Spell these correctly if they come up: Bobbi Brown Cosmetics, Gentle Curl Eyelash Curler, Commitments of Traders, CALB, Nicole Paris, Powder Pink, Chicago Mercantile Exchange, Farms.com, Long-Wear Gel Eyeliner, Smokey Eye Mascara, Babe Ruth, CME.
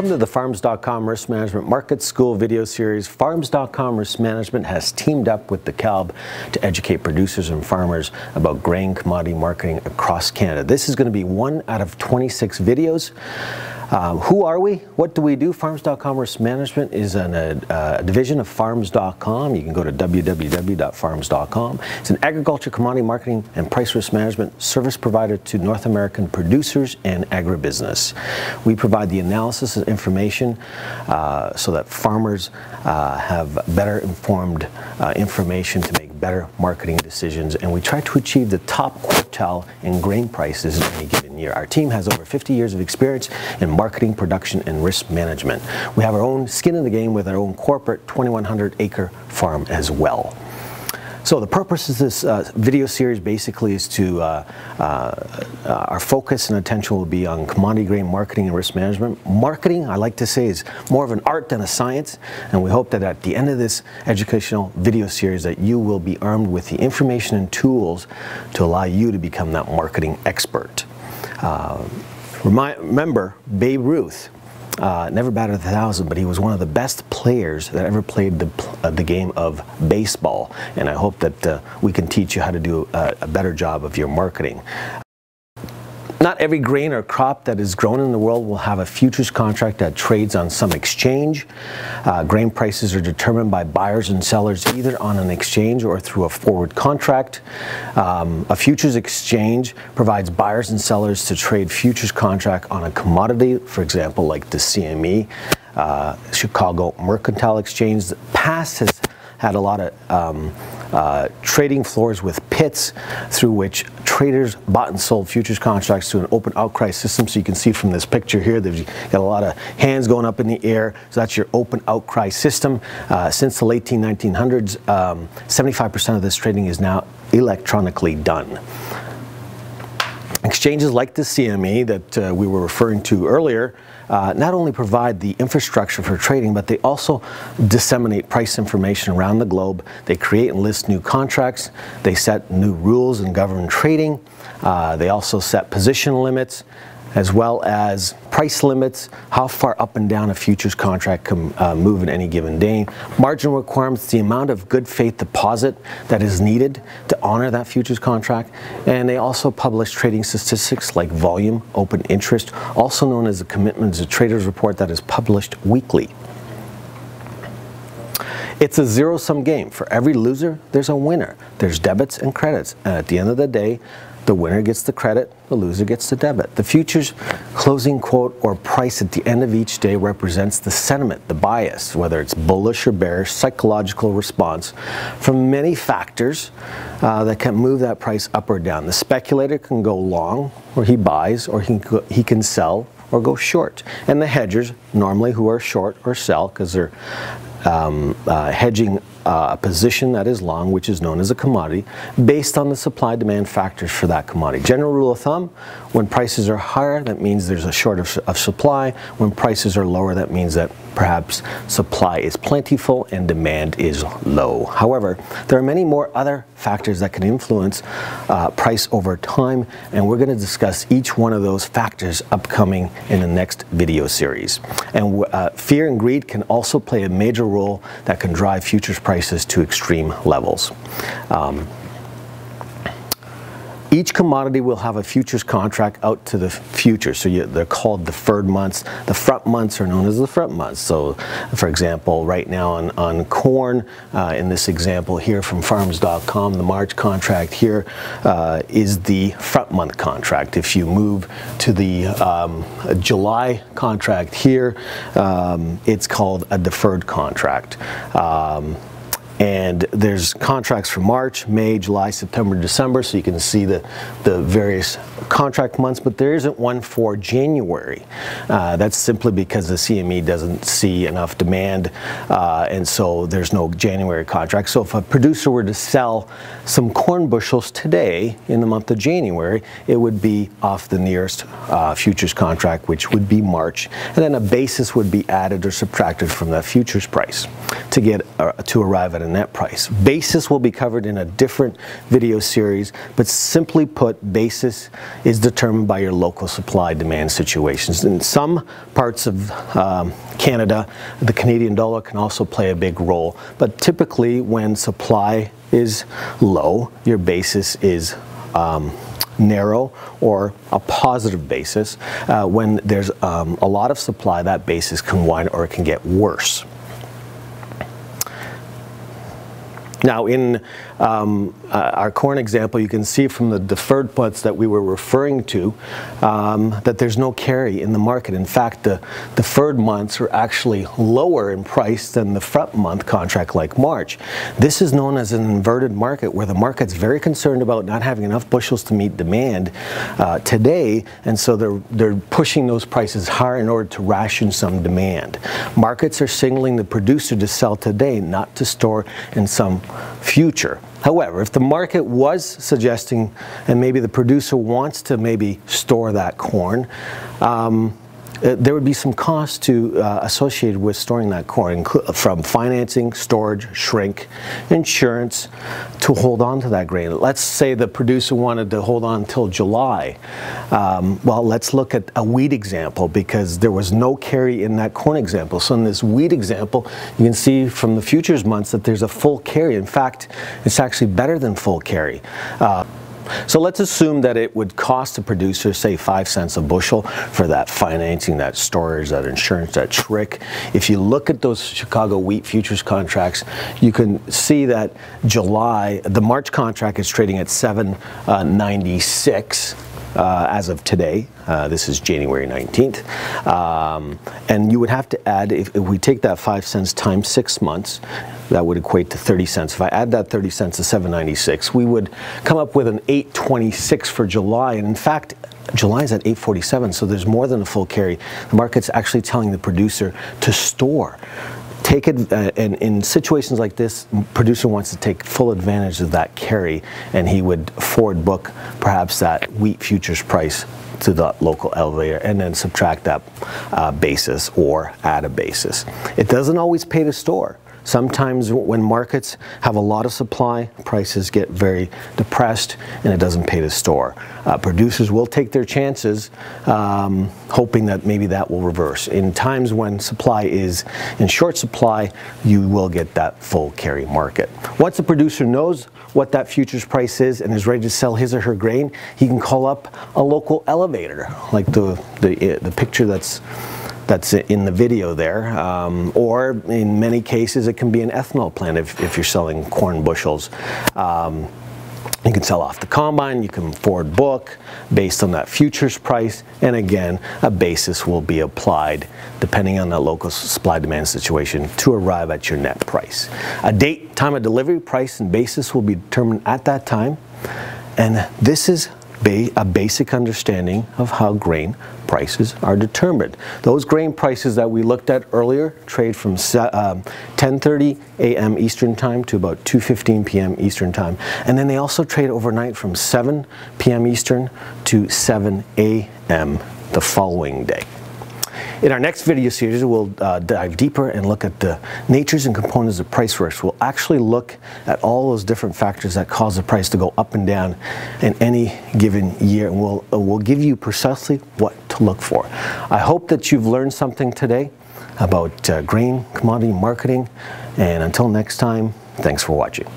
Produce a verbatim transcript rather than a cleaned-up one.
Welcome to the Farms dot com Risk Management Market School video series. Farms dot com Risk Management has teamed up with the C A L B to educate producers and farmers about grain commodity marketing across Canada. This is going to be one out of twenty-six videos. Um, who are we? What do we do? Farms dot com Risk Management is an, uh, a division of Farms dot com. You can go to w w w dot farms dot com. It's an agriculture, commodity marketing, and price risk management service provider to North American producers and agribusiness. We provide the analysis and information uh, so that farmers uh, have better informed uh, information to make better marketing decisions, and we try to achieve the top quartile in grain prices in any given year. Our team has over fifty years of experience in marketing, production, and risk management. We have our own skin in the game with our own corporate twenty-one hundred acre farm as well. So the purpose of this uh, video series basically is to, uh, uh, uh, our focus and attention will be on commodity grain marketing and risk management. Marketing, I like to say, is more of an art than a science, and we hope that at the end of this educational video series that you will be armed with the information and tools to allow you to become that marketing expert. Uh, remind, remember Babe Ruth. Uh, never batted a thousand, but he was one of the best players that ever played the, uh, the game of baseball. And I hope that uh, we can teach you how to do a, a better job of your marketing. Not every grain or crop that is grown in the world will have a futures contract that trades on some exchange. Uh, grain prices are determined by buyers and sellers either on an exchange or through a forward contract. Um, a futures exchange provides buyers and sellers to trade futures contract on a commodity, for example, like the C M E. Uh, Chicago Mercantile Exchange, the past has had a lot of um, uh, trading floors with pits through which traders bought and sold futures contracts to an open outcry system. So you can see from this picture here, they've got a lot of hands going up in the air. So that's your open outcry system. Uh, since the late nineteen hundreds, seventy-five percent um, of this trading is now electronically done. Exchanges like the C M E that uh, we were referring to earlier uh, not only provide the infrastructure for trading, but they also disseminate price information around the globe. They create and list new contracts. They set new rules and govern trading. Uh, they also set position limits, as well as price limits, how far up and down a futures contract can uh, move in any given day. Margin requirements, the amount of good faith deposit that is needed to honor that futures contract. And they also publish trading statistics like volume, open interest, also known as the Commitments of Traders report that is published weekly. It's a zero-sum game. For every loser, there's a winner. There's debits and credits. And at the end of the day, the winner gets the credit, the loser gets the debit. The futures closing quote or price at the end of each day represents the sentiment, the bias, whether it's bullish or bearish, psychological response from many factors uh, that can move that price up or down. The speculator can go long, or he buys, or he can, he can sell or go short. And the hedgers, normally who are short or sell because they're Um, uh, hedging uh, a position that is long, which is known as a commodity, based on the supply-demand factors for that commodity. General rule of thumb, when prices are higher, that means there's a shortage of, of supply. When prices are lower, that means that perhaps supply is plentiful and demand is low. However, there are many more other factors that can influence uh, price over time, and we're going to discuss each one of those factors upcoming in the next video series. And uh, fear and greed can also play a major role that can drive futures prices to extreme levels. Um, Each commodity will have a futures contract out to the future, so you, they're called deferred months. The front months are known as the front months. So, for example, right now on, on corn, uh, in this example here from Farms dot com, the March contract here uh, is the front month contract. If you move to the um, July contract here, um, it's called a deferred contract. Um, And there's contracts for March, May, July, September, December, so you can see the, the various contract months, but there isn't one for January. Uh, that's simply because the C M E doesn't see enough demand, uh, and so there's no January contract. So if a producer were to sell some corn bushels today in the month of January, it would be off the nearest uh, futures contract, which would be March, and then a basis would be added or subtracted from that futures price to, get, uh, to arrive at an net price. Basis will be covered in a different video series, but simply put, basis is determined by your local supply-demand situations. In some parts of um, Canada, the Canadian dollar can also play a big role, but typically when supply is low, your basis is um, narrow or a positive basis. Uh, when there's um, a lot of supply, that basis can widen or it can get worse. Now in um, uh, our corn example, you can see from the deferred puts that we were referring to um, that there's no carry in the market. In fact, the deferred months are actually lower in price than the front month contract like March. This is known as an inverted market, where the market's very concerned about not having enough bushels to meet demand uh, today, and so they're, they're pushing those prices higher in order to ration some demand. Markets are signaling the producer to sell today, not to store in some future. However, if the market was suggesting, and maybe the producer wants to maybe store that corn, um, uh, there would be some costs to uh, associated with storing that corn, from financing, storage, shrink, insurance, to hold on to that grain. Let's say the producer wanted to hold on until July. Um, well, let's look at a wheat example, because there was no carry in that corn example. So in this wheat example, you can see from the futures months that there's a full carry. In fact, it's actually better than full carry. Uh, So let's assume that it would cost the producer, say, five cents a bushel for that financing, that storage, that insurance, that trick. If you look at those Chicago wheat futures contracts, you can see that July, the March contract is trading at seven ninety-six. Uh, as of today, uh, this is January nineteenth, um, and you would have to add, if, if we take that five cents times six months, that would equate to thirty cents. If I add that thirty cents to seven ninety-six, we would come up with an eight twenty-six for July, and in fact, July is at eight forty-seven, so there's more than a full carry. The market's actually telling the producer to store. Take it, uh, and in situations like this, producer wants to take full advantage of that carry, and he would forward book perhaps that wheat futures price to the local elevator and then subtract that uh, basis or add a basis. It doesn't always pay to store. Sometimes when markets have a lot of supply, prices get very depressed and it doesn't pay to store. Uh, producers will take their chances, um, hoping that maybe that will reverse. In times when supply is in short supply, you will get that full carry market. Once the producer knows what that futures price is and is ready to sell his or her grain, he can call up a local elevator, like the, the, the picture that's that's in the video there, um, or in many cases it can be an ethanol plant if, if you're selling corn bushels. Um, you can sell off the combine, you can forward book based on that futures price, and again a basis will be applied depending on that local supply demand situation to arrive at your net price. A date, time of delivery, price and basis will be determined at that time, and this is Ba- a basic understanding of how grain prices are determined. Those grain prices that we looked at earlier trade from um, ten thirty a m Eastern Time to about two fifteen p m Eastern Time, and then they also trade overnight from seven p m Eastern to seven a m the following day. In our next video series, we'll uh, dive deeper and look at the natures and components of price risk. We'll actually look at all those different factors that cause the price to go up and down in any given year, and we'll, uh, we'll give you precisely what to look for. I hope that you've learned something today about uh, grain, commodity marketing, and until next time, thanks for watching.